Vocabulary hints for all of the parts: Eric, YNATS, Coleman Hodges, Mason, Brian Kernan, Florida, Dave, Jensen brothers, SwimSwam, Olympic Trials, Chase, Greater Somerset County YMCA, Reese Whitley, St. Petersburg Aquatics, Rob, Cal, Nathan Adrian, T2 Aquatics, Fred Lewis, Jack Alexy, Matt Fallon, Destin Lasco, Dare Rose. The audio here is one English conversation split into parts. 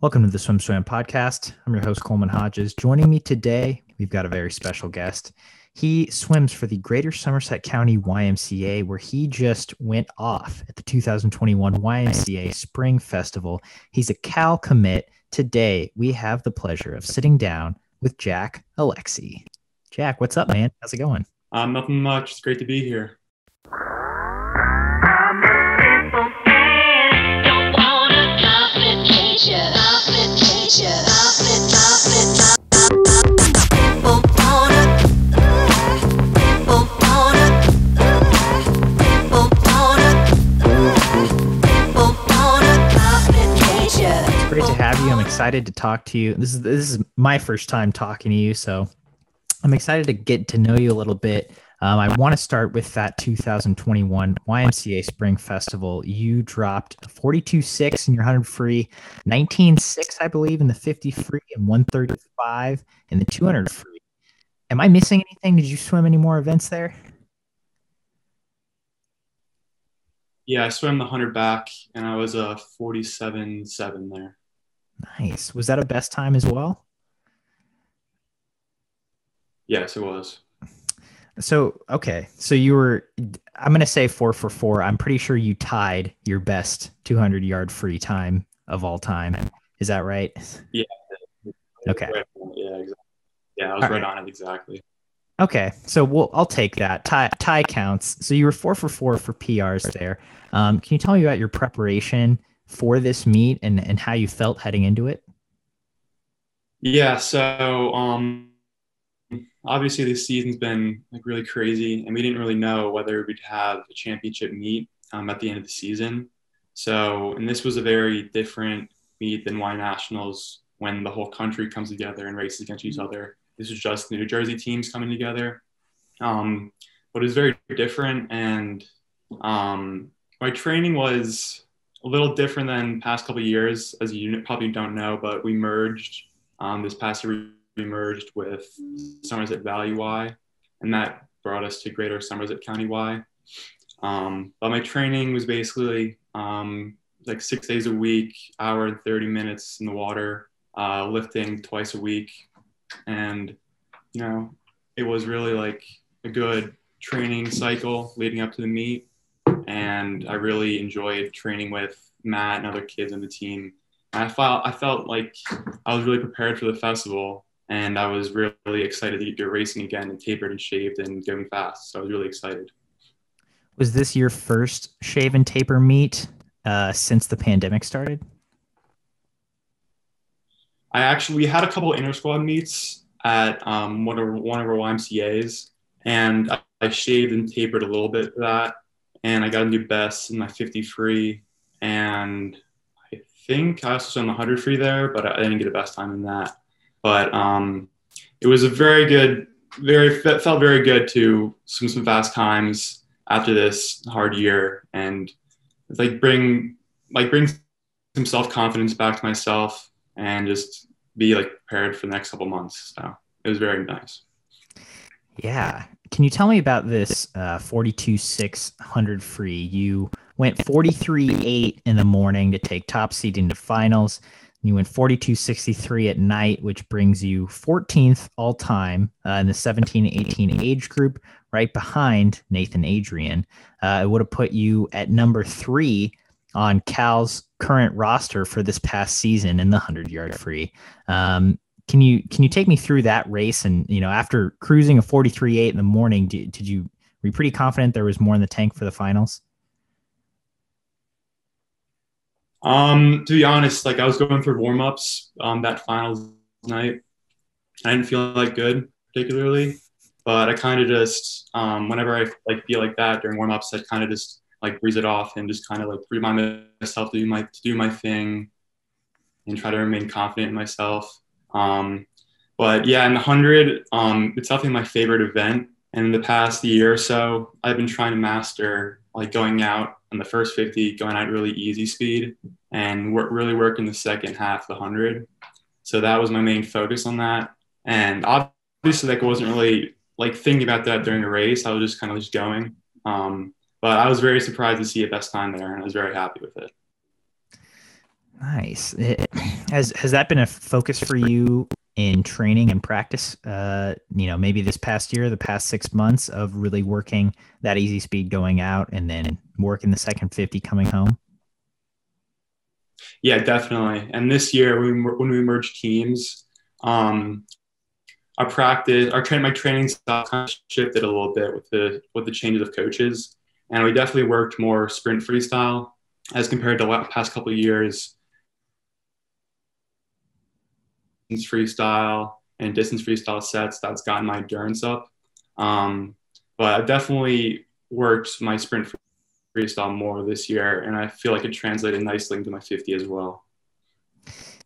Welcome to the SwimSwam podcast. I'm your host, Coleman Hodges. Joining me today, we've got a very special guest. He swims for the Greater Somerset County YMCA, where he just went off at the 2021 YMCA Spring Festival. He's a Cal commit. Today, we have the pleasure of sitting down with Jack Alexy. Jack, what's up, man? How's it going? Nothing much. It's great to be here. I'm excited to talk to you. This is my first time talking to you, so I'm excited to get to know you a little bit. I want to start with that 2021 YMCA Spring Festival. You dropped 42.6 in your 100 free, 19.6, I believe, in the 50 free, and 135 in the 200 free. Am I missing anything? Did you swim any more events there? Yeah, I swam the 100 back, and I was a 47.7 there. Nice. Was that a best time as well? Yes, it was. So, okay. So you were, I'm going to say 4 for 4. I'm pretty sure you tied your best 200 yard free time of all time. Is that right? Yeah. Okay. Right. Yeah, exactly. Yeah, I was right on it. Exactly. Okay. So I'll take that. Tie counts. So you were 4 for 4 for PRs there. Can you tell me about your preparation for this meet and how you felt heading into it? Yeah, so obviously this season's been like really crazy, and we didn't really know whether we'd have a championship meet at the end of the season. So, and this was a very different meet than Y Nationals, when the whole country comes together and races against each other. This was just New Jersey teams coming together. But it was very different, and my training was a little different than past couple of years. As you probably don't know, but we merged this past year. We merged with Somerset Valley Y, and that brought us to Greater Somerset County Y. But my training was basically like 6 days a week, hour and 30 minutes in the water, lifting twice a week, and you know, it was really like a good training cycle leading up to the meet. And I really enjoyed training with Matt and other kids on the team. And I felt like I was really prepared for the festival, and I was really excited to get racing again and tapered and shaved and going fast. So I was really excited. Was this your first shave and taper meet since the pandemic started? We had a couple inter-squad meets at one of our YMCAs, and I shaved and tapered a little bit of that. And I got to do best in my 50 free. And I think I also swam the 100 free there, but I didn't get the best time in that. But it was a felt very good to swim some fast times after this hard year. And it's like bring some self-confidence back to myself and just be like prepared for the next couple months. So it was very nice. Yeah. Can you tell me about this 42.6 free? You went 43.8 in the morning to take top seed into finals. You went 42.63 at night, which brings you 14th all time in the 17-18 age group, right behind Nathan Adrian. It would have put you at number 3 on Cal's current roster for this past season in the 100-yard free. Can you take me through that race? And, you know, after cruising a 43.8 in the morning, were you pretty confident there was more in the tank for the finals? To be honest, like I was going through warmups that finals night. I didn't feel like good particularly, but I kind of just whenever I like feel like that during warmups, I kind of just like breeze it off and just kind of like remind myself to do my thing and try to remain confident in myself. But yeah, in the 100, it's definitely my favorite event. And in the past year or so, I've been trying to master like going out on the first 50, going out really easy speed, and really working the second half of the 100. So that was my main focus on that. And obviously, like I wasn't really like thinking about that during the race. I was just kind of just going. But I was very surprised to see a best time there, and I was very happy with it. Nice. Has that been a focus for you in training and practice? Maybe this past year, the past 6 months of really working that easy speed going out and then working the second 50 coming home? Yeah, definitely. And this year when we merged teams, my training style kind of shifted a little bit with the changes of coaches. And we definitely worked more sprint freestyle as compared to the past couple of years. Freestyle and distance freestyle sets, that's gotten my endurance up. But I definitely worked my sprint freestyle more this year, and I feel like it translated nicely into my 50 as well.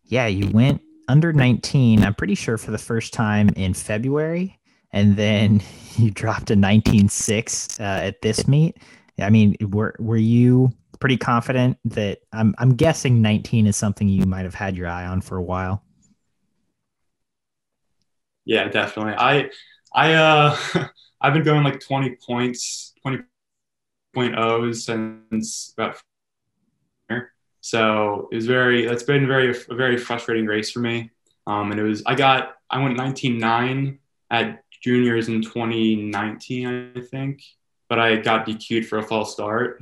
Yeah, you went under 19, I'm pretty sure, for the first time in February, and then you dropped a 19.6 at this meet. I mean, were you pretty confident that I'm guessing 19 is something you might have had your eye on for a while? Yeah, definitely. I've been going like 20 points, 20.0 since about here. So it was a very frustrating race for me. And it was, I went 19.9 at juniors in 2019, I think, but I got DQ'd for a false start.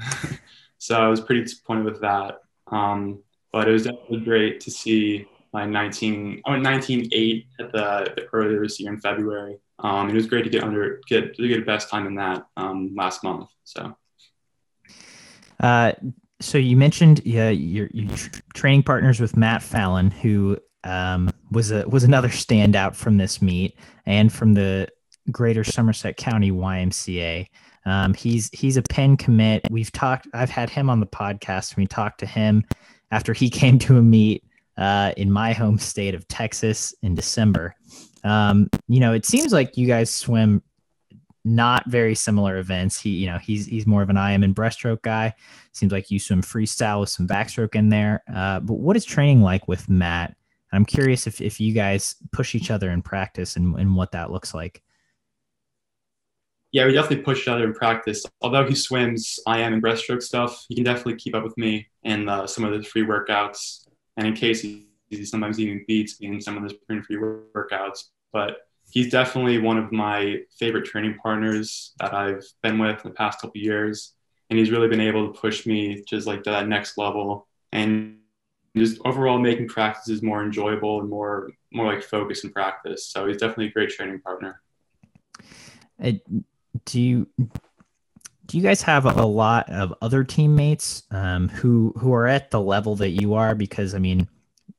So I was pretty disappointed with that. But it was definitely great to see. I went 19.8 at the earlier this year in February. It was great to get a best time in that last month. So, so you mentioned your training partners with Matt Fallon, who was another standout from this meet and from the Greater Somerset County YMCA. He's a Penn commit. I've had him on the podcast, and we talked to him after he came to a meet in my home state of Texas in December. It seems like you guys swim not very similar events. He's more of an IM and breaststroke guy. Seems like you swim freestyle with some backstroke in there. But what is training like with Matt? I'm curious if you guys push each other in practice and what that looks like. Yeah, we definitely push each other in practice. Although he swims IM and breaststroke stuff, he can definitely keep up with me in some of the free workouts. And in case he sometimes even beats me in some of his sprint free workouts, but he's definitely one of my favorite training partners that I've been with in the past couple of years. And he's really been able to push me just like to that next level and just overall making practices more enjoyable and more like focused in practice. So he's definitely a great training partner. Do you guys have a lot of other teammates who are at the level that you are? Because I mean,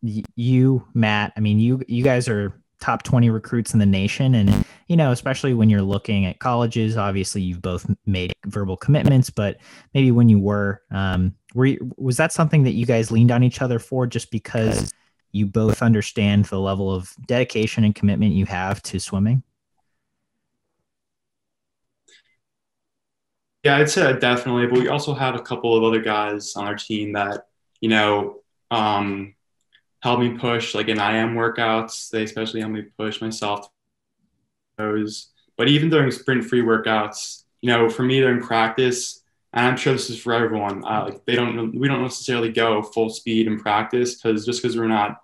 you, Matt, I mean, you guys are top 20 recruits in the nation, and especially when you're looking at colleges. Obviously, you've both made verbal commitments, but maybe when you was that something that you guys leaned on each other for, just because you both understand the level of dedication and commitment you have to swimming? Yeah, I'd say definitely. But we also had a couple of other guys on our team that, helped me push, like in IM workouts. They especially helped me push myself. But even during sprint free workouts, for me, they're in practice, and I'm sure this is for everyone. We don't necessarily go full speed in practice because we're not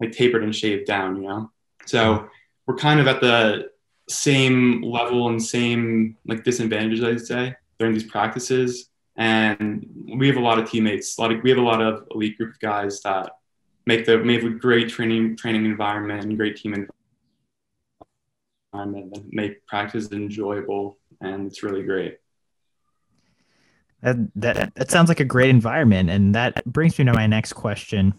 like tapered and shaved down, So we're kind of at the same level and same like disadvantages, I'd say, during these practices. And we have a lot of teammates, we have a lot of elite group of guys that make a great training environment and great team environment that make practice enjoyable, and it's really great. That sounds like a great environment, and that brings me to my next question.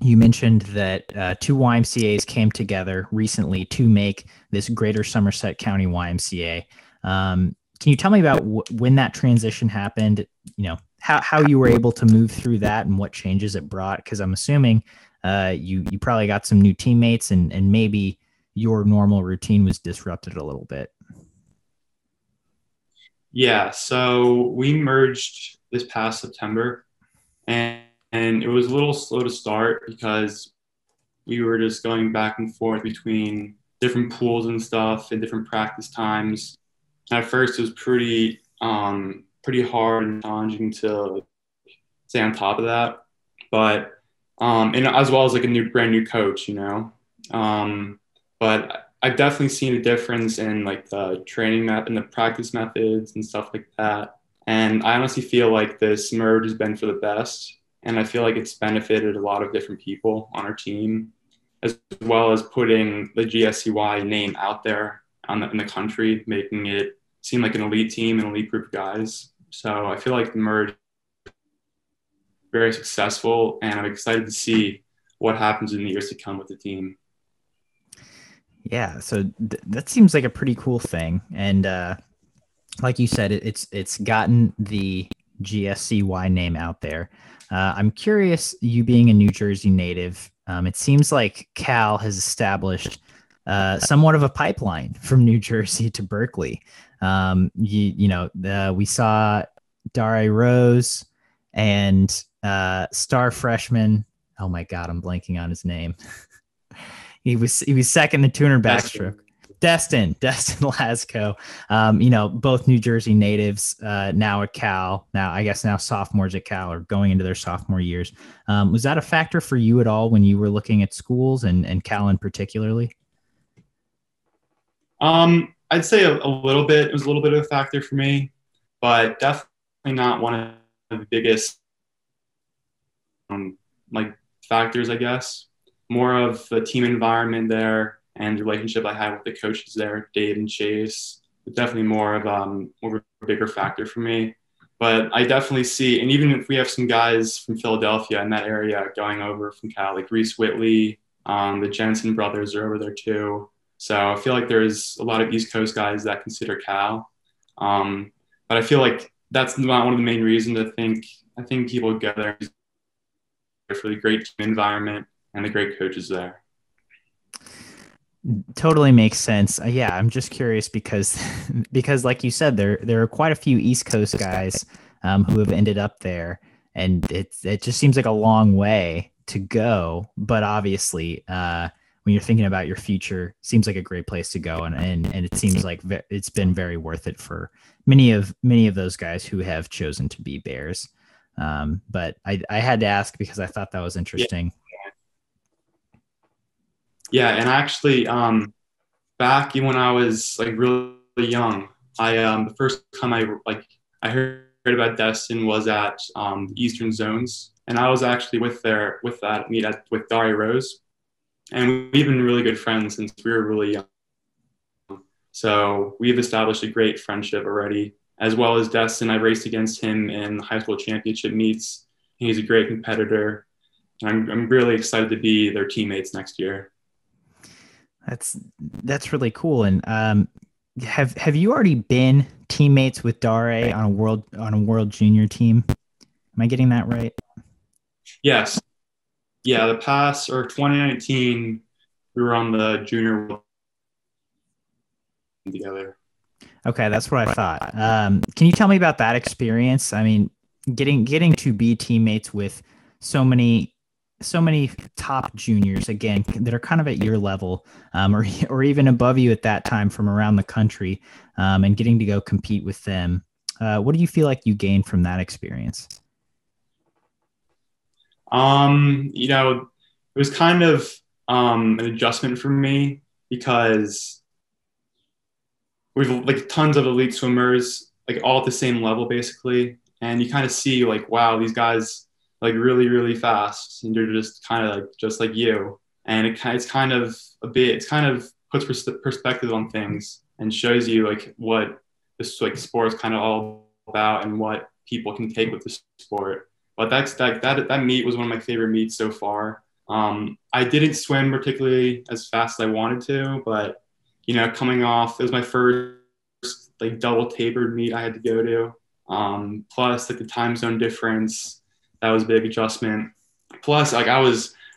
You mentioned that two YMCAs came together recently to make this Greater Somerset County YMCA. Can you tell me about when that transition happened, how you were able to move through that and what changes it brought? Because I'm assuming you probably got some new teammates and maybe your normal routine was disrupted a little bit. Yeah, so we merged this past September, and it was a little slow to start because we were just going back and forth between different pools and stuff and different practice times. At first, it was pretty hard and challenging to stay on top of that. But and as well as like a brand new coach, you know. But I've definitely seen a difference in like the training map and the practice methods and stuff like that. And I honestly feel like this merge has been for the best. And I feel like it's benefited a lot of different people on our team, as well as putting the GSCY name out there in the country, making it seem like an elite team and elite group of guys. So I feel like the merge is very successful, and I'm excited to see what happens in the years to come with the team. Yeah, so that seems like a pretty cool thing. And like you said, it's gotten the GSCY name out there. I'm curious, you being a New Jersey native, it seems like Cal has established somewhat of a pipeline from New Jersey to Berkeley. We saw Dare Rose and star freshman. Oh my God, I'm blanking on his name. He was second in the tuner backstroke. Destin Lasco, both New Jersey natives, now at Cal, now sophomores at Cal or going into their sophomore years. Was that a factor for you at all when you were looking at schools and Cal in particularly? I'd say a little bit. It was a little bit of a factor for me, but definitely not one of the biggest factors, I guess. More of the team environment there, and the relationship I had with the coaches there, Dave and Chase, was definitely more of a bigger factor for me. But I definitely see, and even if we have some guys from Philadelphia in that area going over from Cal, like Reese Whitley, the Jensen brothers are over there too. So I feel like there's a lot of East Coast guys that consider Cal. But I feel like that's not one of the main reasons. I think people go there for the great team environment and the great coaches there. Totally makes sense. Yeah, I'm just curious because like you said, there are quite a few East Coast guys who have ended up there, and it just seems like a long way to go. But obviously, when you're thinking about your future, seems like a great place to go, and it seems like it's been very worth it for many of those guys who have chosen to be Bears. But I had to ask because I thought that was interesting. Yeah. Yeah, and actually, back when I was like really young, the first time I heard about Destin was at Eastern Zones, and I was actually with Dare Rose, and we've been really good friends since we were really young. So we've established a great friendship already, as well as Destin. I raced against him in high school championship meets. He's a great competitor. I'm really excited to be their teammates next year. That's really cool. And have you already been teammates with Dare on a world junior team? Am I getting that right? Yes. Yeah, 2019 we were on the junior together. Okay, that's what I thought. Can you tell me about that experience? I mean, getting to be teammates with so many top juniors, again, that are kind of at your level, or even above you at that time from around the country, and getting to go compete with them. What do you feel like you gained from that experience? It was kind of an adjustment for me because we've like tons of elite swimmers, like all at the same level basically. And you kind of see like, wow, these guys like really, really fast, and they're just kind of like, just like you. And it kind of puts perspective on things and shows you like what this like sport is kind of all about and what people can take with the sport. But that meet was one of my favorite meets so far. I didn't swim particularly as fast as I wanted to, but coming off, it was my first like double tapered meet I had to go to. Plus like the time zone difference. That was a big adjustment. Plus, I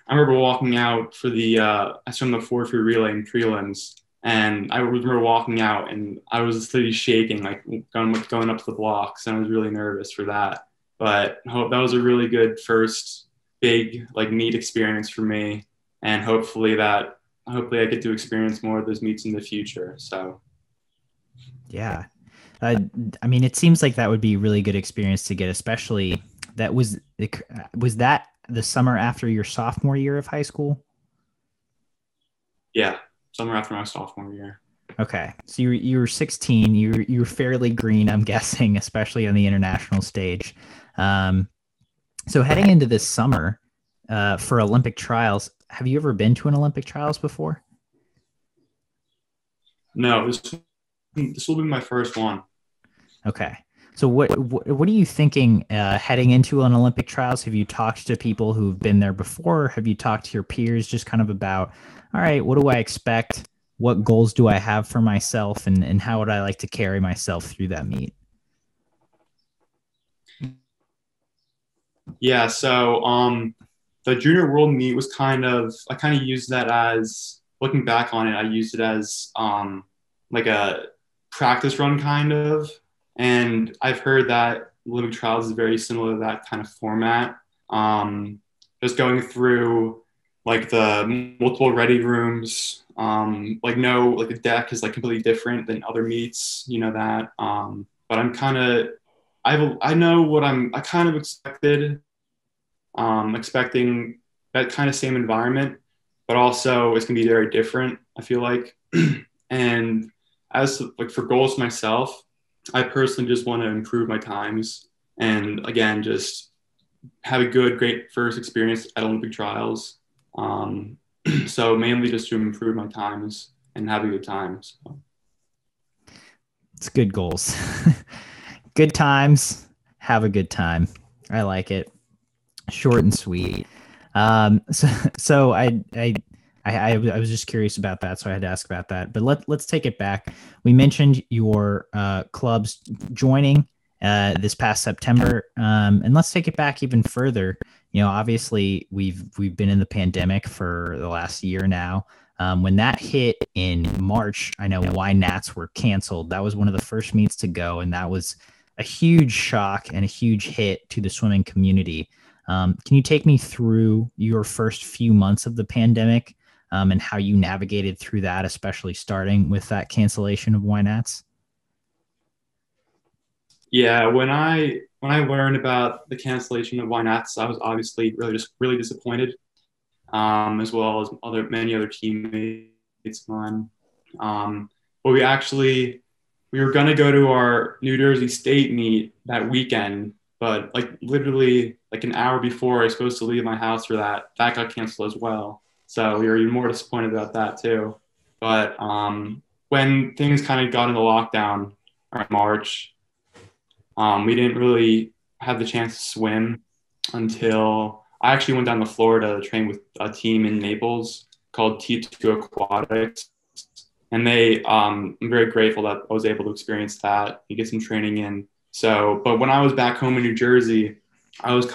remember walking out for I swam the 4x3 relay in prelims, and I remember walking out and I was literally shaking, like going up to the blocks, and I was really nervous for that. But that was a really good first big like meet experience for me, and hopefully I get to experience more of those meets in the future. So, yeah, I mean, it seems like that would be a really good experience to get, especially. That was that the summer after your sophomore year of high school? Yeah, summer after my sophomore year. Okay, so you were 16. You were fairly green, I'm guessing, especially on the international stage. So heading into this summer for Olympic trials, have you ever been to an Olympic trials before? No, this will be my first one. Okay, so what are you thinking heading into an Olympic trials? Have you talked to people who've been there before? Have you talked to your peers just kind of about, all right, what do I expect? What goals do I have for myself, and how would I like to carry myself through that meet? Yeah, so the junior world meet was I used that as, looking back on it, I used it as like a practice run kind of, and I've heard that Olympic trials is very similar to that kind of format. Just going through like the multiple ready rooms, the deck is like completely different than other meets, you know that. But I kind of expected, expecting that kind of same environment, but also it's going to be very different, I feel like. And as like for goals myself, I personally just want to improve my times. And again, just have a great first experience at Olympic trials. So mainly just to improve my times and have a good time. So. It's good goals. Good times, have a good time. I like it. Short and sweet. So I was just curious about that, so I had to ask about that. But let's take it back. We mentioned your clubs joining this past September, and let's take it back even further. You know, obviously we've been in the pandemic for the last year now. When that hit in March, I know YNATS were canceled. That was one of the first meets to go, and that was a huge shock and a huge hit to the swimming community. Can you take me through your first few months of the pandemic and how you navigated through that, especially starting with that cancellation of YNATS? Yeah, when I learned about the cancellation of YNATS, I was obviously really disappointed, as well as many other teammates of mine. But we were gonna go to our New Jersey State meet that weekend, but literally an hour before I was supposed to leave my house for that got canceled as well. So we were even more disappointed about that too. But when things kind of got into lockdown around March, we didn't really have the chance to swim until I actually went down to Florida to train with a team in Naples called T2 Aquatics. And I'm very grateful that I was able to experience that and get some training in. So, but when I was back home in New Jersey, I was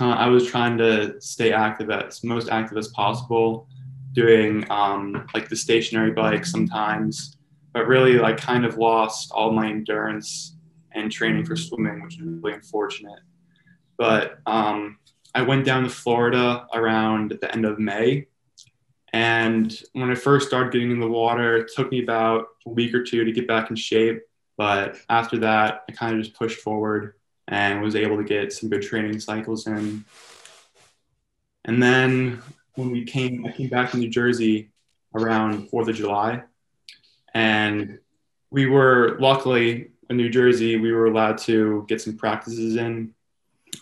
trying to stay most active as possible, doing the stationary bike sometimes, but really kind of lost all my endurance and training for swimming, which is really unfortunate. But I went down to Florida around the end of May. And when I first started getting in the water, it took me about a week or two to get back in shape. But after that, I kind of just pushed forward and was able to get some good training cycles in. And then when I came back to New Jersey around 4th of July. And we were luckily in New Jersey, we were allowed to get some practices in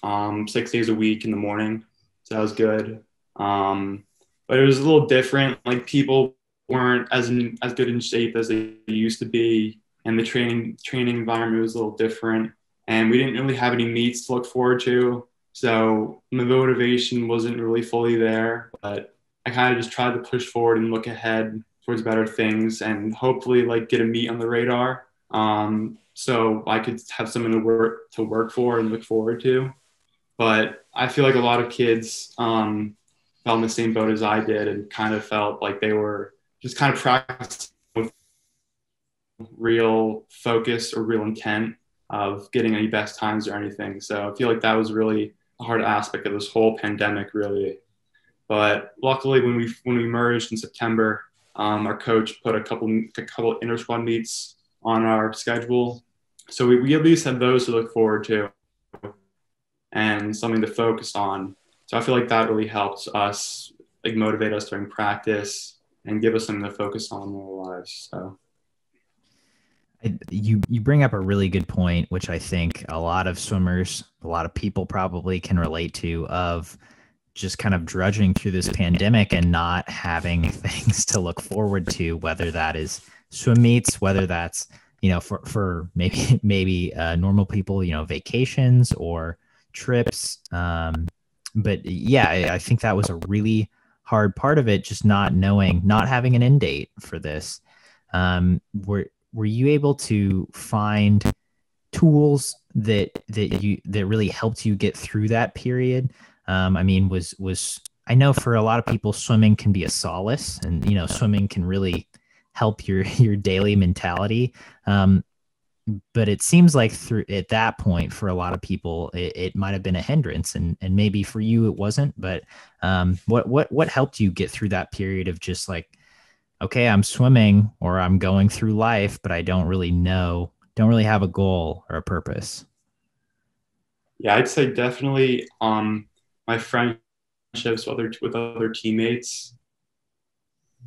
6 days a week in the morning. So that was good. But it was a little different. People weren't as good in shape as they used to be. And the training environment was a little different. And we didn't really have any meets to look forward to. So my motivation wasn't really fully there, but I kind of just tried to push forward and look ahead towards better things and hopefully get a meet on the radar. So I could have something to work for and look forward to. But I feel like a lot of kids fell in the same boat as I did and kind of felt like they were just kind of practicing with real focus or real intent of getting any best times or anything. So I feel like that was really a hard aspect of this whole pandemic, really. But luckily, when we merged in September, our coach put a couple inter-squad meets on our schedule. So we at least had those to look forward to and something to focus on. So I feel like that really helps us, like, motivate us during practice and give us something to focus on in our lives. So you bring up a really good point, which I think a lot of swimmers, a lot of people probably can relate to, of just kind of drudging through this pandemic and not having things to look forward to, whether that is swim meets, whether that's, you know, for maybe normal people, you know, vacations or trips. But yeah, I think that was a really hard part of it, just not knowing, not having an end date for this. Were you able to find tools that really helped you get through that period? I mean, I know for a lot of people, swimming can be a solace, and, you know, swimming can really help your daily mentality. But it seems like at that point, for a lot of people, it might've been a hindrance, and maybe for you it wasn't, but, what helped you get through that period of just like, okay, I'm swimming, or I'm going through life, but I don't really have a goal or a purpose? Yeah, I'd say definitely, my friendships with other teammates.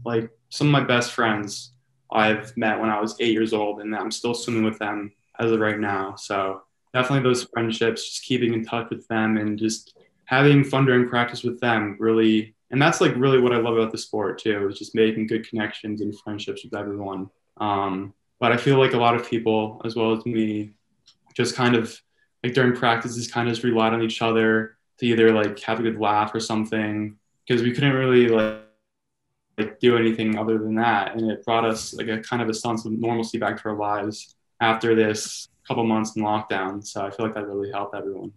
Like, some of my best friends I've met when I was 8 years old, and I'm still swimming with them as of right now. So definitely those friendships, just keeping in touch with them and just having fun during practice with them, really. And that's, like, really what I love about the sport too, is just making good connections and friendships with everyone. But I feel like a lot of people, as well as me, just kind of, like, during practices kind of just relied on each other to either, like, have a good laugh or something, because we couldn't really like do anything other than that. And it brought us, like, a kind of a sense of normalcy back to our lives after this couple months in lockdown. So I feel like that really helped everyone.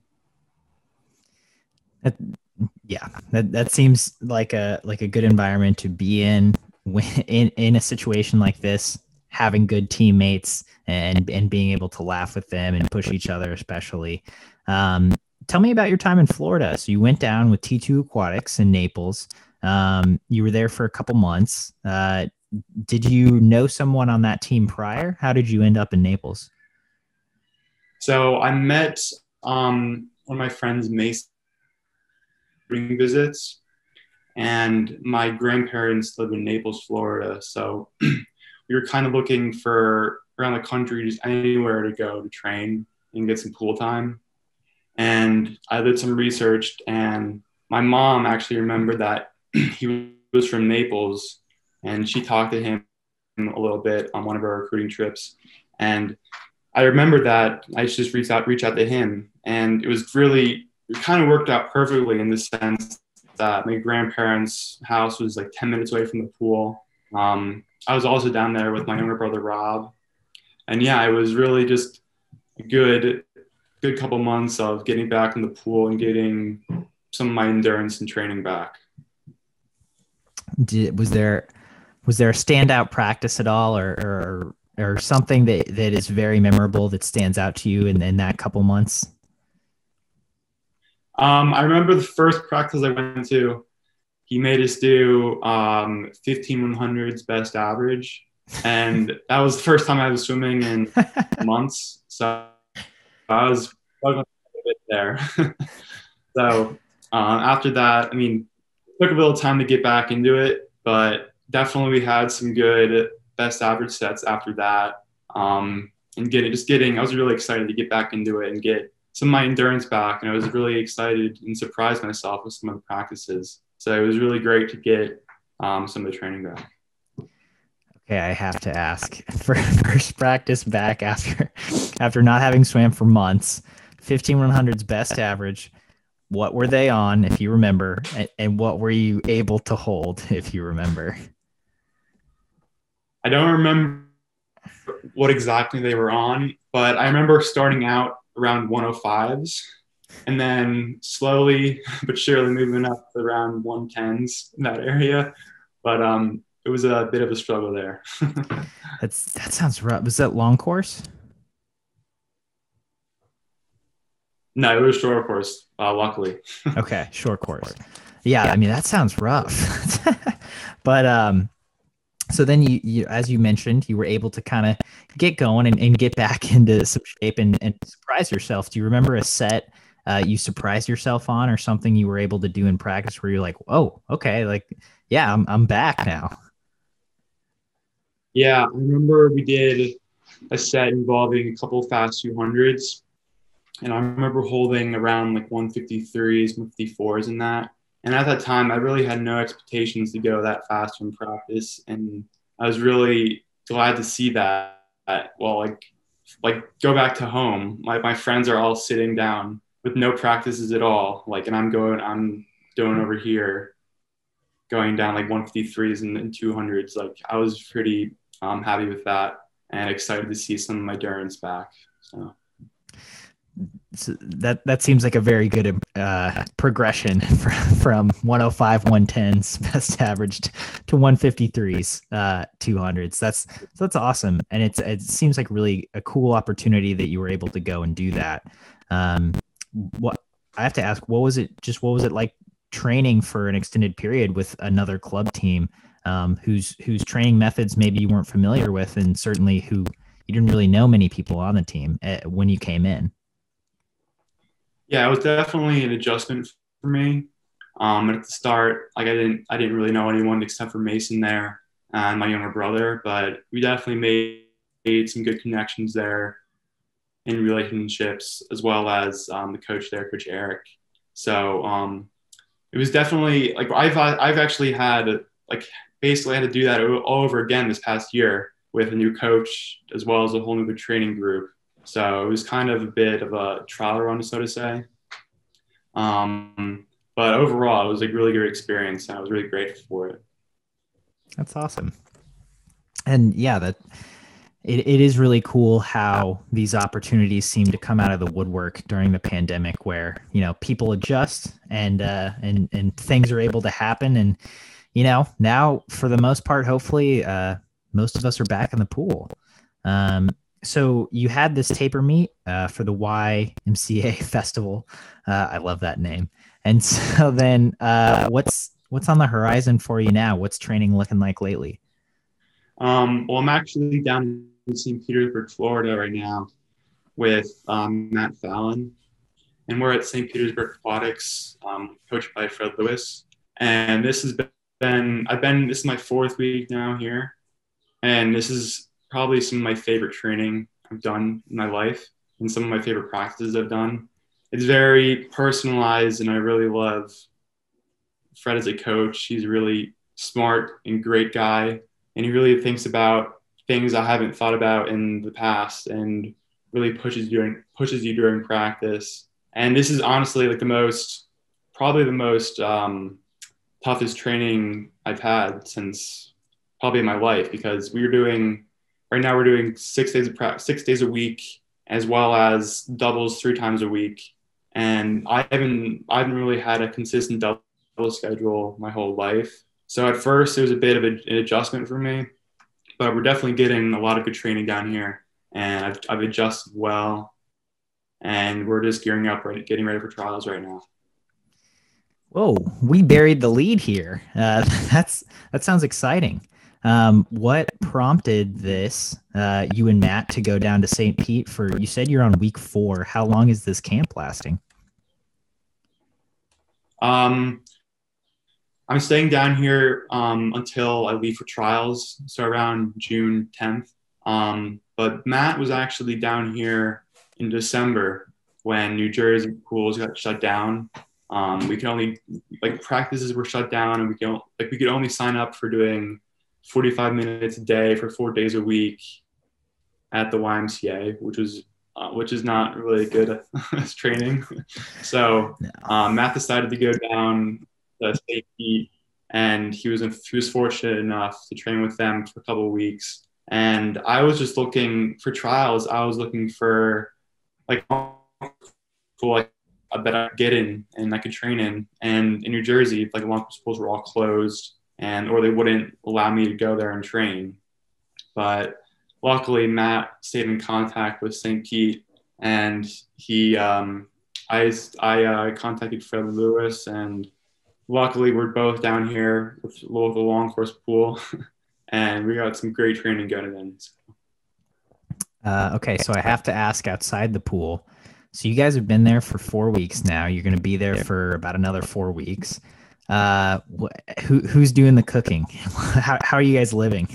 That seems like a good environment to be in when in a situation like this, having good teammates and being able to laugh with them and push each other, especially. Tell me about your time in Florida. So you went down with T2 Aquatics in Naples. You were there for a couple months. Did you know someone on that team prior? How did you end up in Naples? So I met one of my friends, Mason, during visits, and my grandparents live in Naples, Florida. So we were kind of looking for around the country, just anywhere to go to train and get some pool time. And I did some research, and my mom actually remembered that he was from Naples, and she talked to him a little bit on one of our recruiting trips. And I remember that I just reached out to him, and it kind of worked out perfectly in the sense that my grandparents' house was like 10 minutes away from the pool. I was also down there with my younger brother, Rob. And yeah, it was really just a good couple months of getting back in the pool and getting some of my endurance and training back. Was there a standout practice at all, or something that is very memorable that stands out to you in that couple months? I remember the first practice I went to, he made us do 15 100s best average. And that was the first time I was swimming in months. So I was struggling a bit there. So after that, I mean, it took a little time to get back into it, but definitely we had some good best average sets after that. I was really excited to get back into it and get some of my endurance back. And I was really excited and surprised myself with some of the practices. So it was really great to get some of the training back. Okay, I have to ask, for first practice back after not having swam for months, 15 100s best average. What were they on, if you remember, and what were you able to hold, if you remember? I don't remember what exactly they were on, but I remember starting out around 105s and then slowly but surely moving up around 110s in that area. But it was a bit of a struggle there. That sounds rough. Was that long course? No, it was short course, luckily. Okay, short course. Yeah, I mean, that sounds rough. But so then you, as you mentioned, you were able to kind of get going and get back into some shape and surprise yourself. Do you remember a set you surprised yourself on, or something you were able to do in practice where you're like, oh, okay. Like, yeah, I'm back now. Yeah. I remember we did a set involving a couple of fast 200s. And I remember holding around like 153s, 154s in that. And at that time, I really had no expectations to go that fast in practice. And I was really glad to see that. Well, like go back to home. Like my friends are all sitting down with no practices at all. Like, and I'm doing over here, going down like 153s and 200s. Like I was pretty happy with that and excited to see some of my endurance back. So that seems like a very good progression from 105, 110s best average to 153s, 200s. That's awesome, and it seems like really a cool opportunity that you were able to go and do that. What I have to ask, what was it like training for an extended period with another club team, whose training methods maybe you weren't familiar with, and certainly who you didn't really know many people on the team when you came in? Yeah, it was definitely an adjustment for me. At the start, like I didn't really know anyone except for Mason there and my younger brother, but we definitely made some good connections there in relationships, as well as the coach there, Coach Eric. So it was definitely like I've actually had basically had to do that all over again this past year with a new coach, as well as a whole new training group. So it was kind of a bit of a trial run, so to say. But overall, it was a really good experience, and I was really grateful for it. That's awesome. And yeah, it is really cool how these opportunities seem to come out of the woodwork during the pandemic, where, you know, people adjust and things are able to happen. And, you know, now for the most part, hopefully most of us are back in the pool. So you had this taper meet for the YMCA festival. I love that name. And so then what's on the horizon for you now? What's training looking like lately? Well, I'm actually down in St. Petersburg, Florida right now with Matt Fallon. And we're at St. Petersburg Aquatics, coached by Fred Lewis. And this has been this is my fourth week now here. And this is probably some of my favorite training I've done in my life and some of my favorite practices I've done. It's very personalized, and I really love Fred as a coach. He's really smart and great guy, and he really thinks about things I haven't thought about in the past and really pushes you during practice. And this is honestly like probably the most toughest training I've had since probably in my life, because right now we're doing 6 days a week, as well as doubles 3 times a week. And I haven't really had a consistent double schedule my whole life. So at first it was a bit of an adjustment for me, but we're definitely getting a lot of good training down here, and I've adjusted well, and we're just gearing up, right, getting ready for trials right now. Whoa, we buried the lead here. That sounds exciting. What prompted this, you and Matt, to go down to St. Pete for, you said you're on week 4. How long is this camp lasting? I'm staying down here, until I leave for trials. So around June 10th. But Matt was actually down here in December when New Jersey pools got shut down. We could only practices were shut down, and we could only sign up for doing 45 minutes a day for 4 days a week at the YMCA, which is not really good as training. So Matt decided to go down to St. Pete, and he was fortunate enough to train with them for a couple of weeks. And I was just looking for trials. I was looking for that I could get in and I could train in. And in New Jersey, long pools were all closed, or they wouldn't allow me to go there and train. But luckily Matt stayed in contact with St. Pete, and I contacted Fred Lewis, and luckily we're both down here with the long course pool, and we got some great training going in. Okay. So I have to ask, outside the pool, So you guys have been there for 4 weeks now. You're going to be there for about another 4 weeks. Who's doing the cooking? How are you guys living?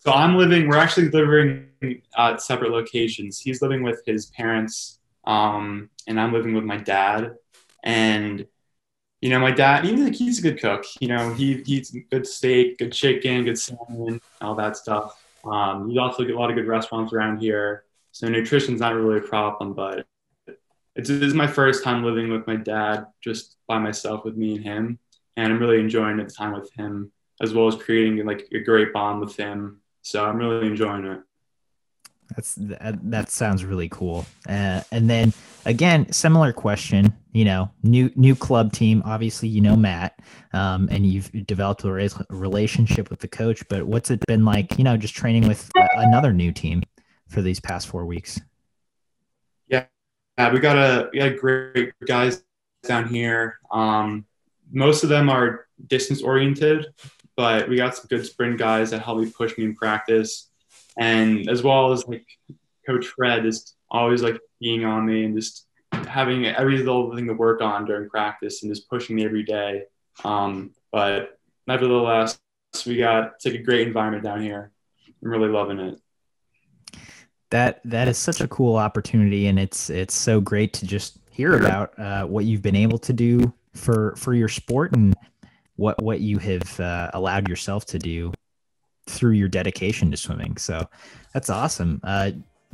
So we're actually living at separate locations. He's living with his parents, and I'm living with my dad. And, you know, my dad, he's a good cook. You know, he eats good steak, good chicken, good salmon, all that stuff. You also get a lot of good restaurants around here. So nutrition's not really a problem, but this is my first time living with my dad, just by myself with me and him. And I'm really enjoying the time with him, as well as creating like a great bond with him. So I'm really enjoying it. That sounds really cool. And then again, similar question, you know, new club team, obviously, you know, Matt, and you've developed a relationship with the coach, but what's it been like, you know, just training with another new team for these past 4 weeks? Yeah, we got great guys down here. Most of them are distance oriented, but we got some good sprint guys that help me push me in practice. And as well as like Coach Fred is always like being on me and just having every little thing to work on during practice and just pushing me every day. But nevertheless, we got it's like a great environment down here. I'm really loving it. That is such a cool opportunity, and it's so great to just hear about what you've been able to do for your sport and what you have allowed yourself to do through your dedication to swimming. So that's awesome.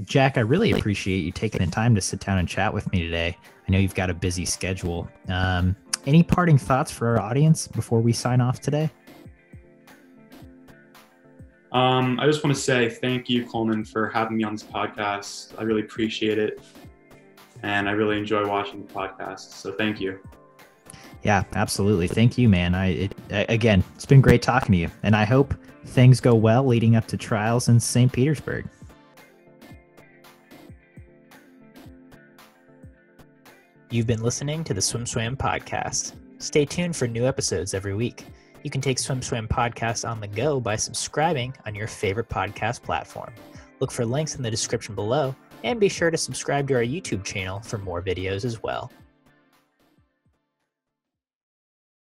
Jack, I really appreciate you taking the time to sit down and chat with me today. I know you've got a busy schedule. Any parting thoughts for our audience before we sign off today? I just want to say thank you, Coleman, for having me on this podcast. I really appreciate it, and I really enjoy watching the podcast. So thank you. Yeah, absolutely. Thank you, man. Again, it's been great talking to you, and I hope things go well leading up to trials in St. Petersburg. You've been listening to the SwimSwam podcast. Stay tuned for new episodes every week. You can take SwimSwam Podcast on the go by subscribing on your favorite podcast platform. Look for links in the description below, and be sure to subscribe to our YouTube channel for more videos as well.